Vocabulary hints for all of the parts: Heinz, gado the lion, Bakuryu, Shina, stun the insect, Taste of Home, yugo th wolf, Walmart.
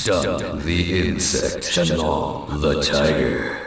Stun the insect, Shina the tiger.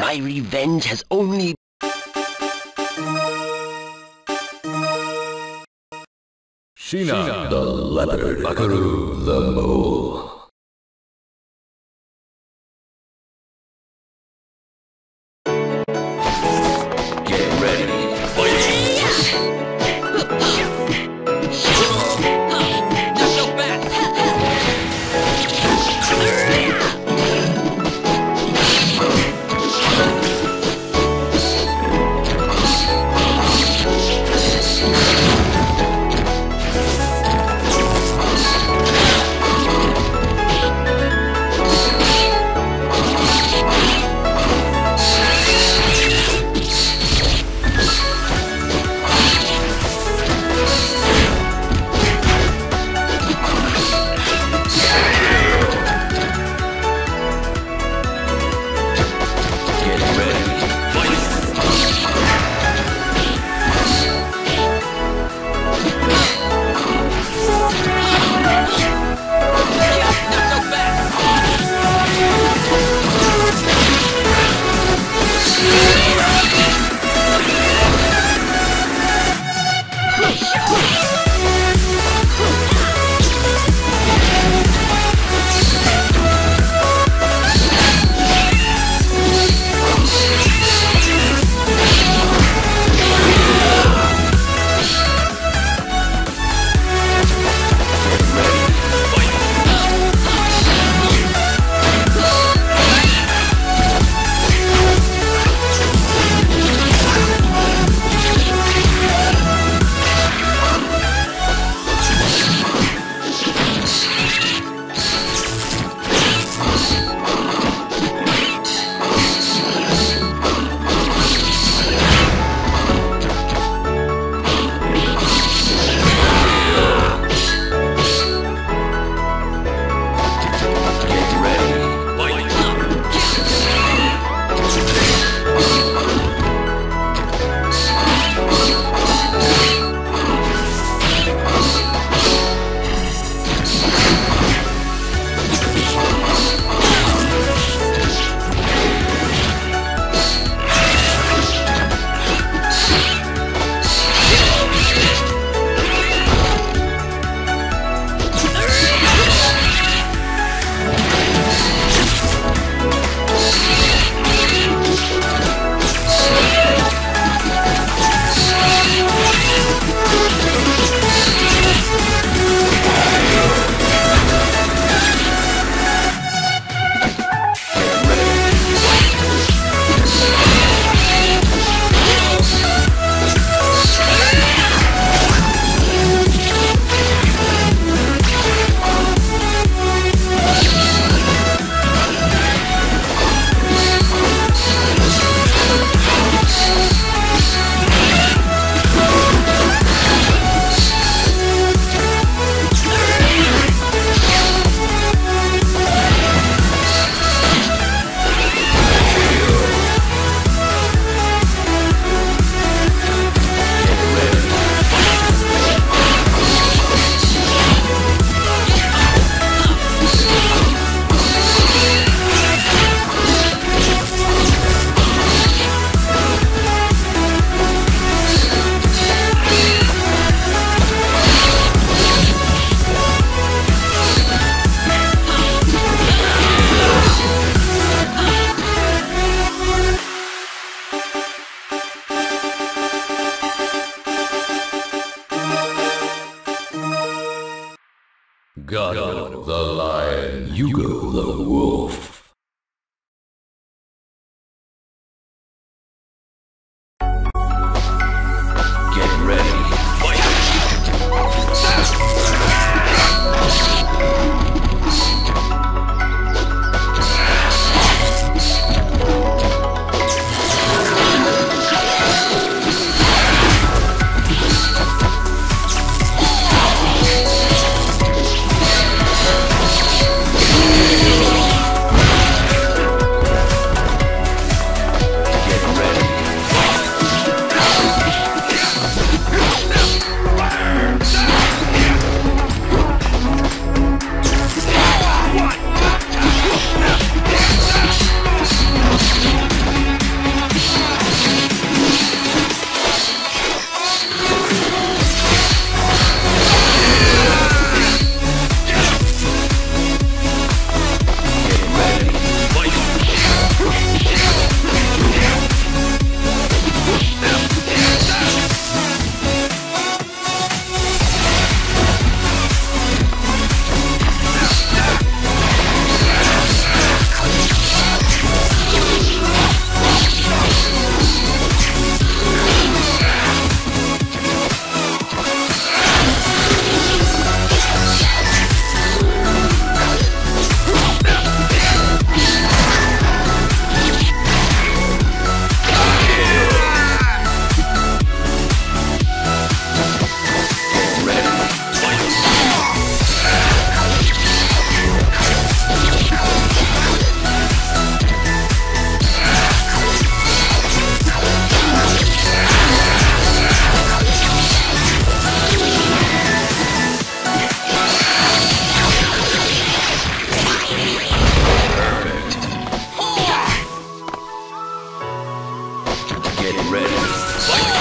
My revenge has only... Shina the leopard, Bakuryu the mole. Get ready, God of the lion, Yugo the wolf. Get ready.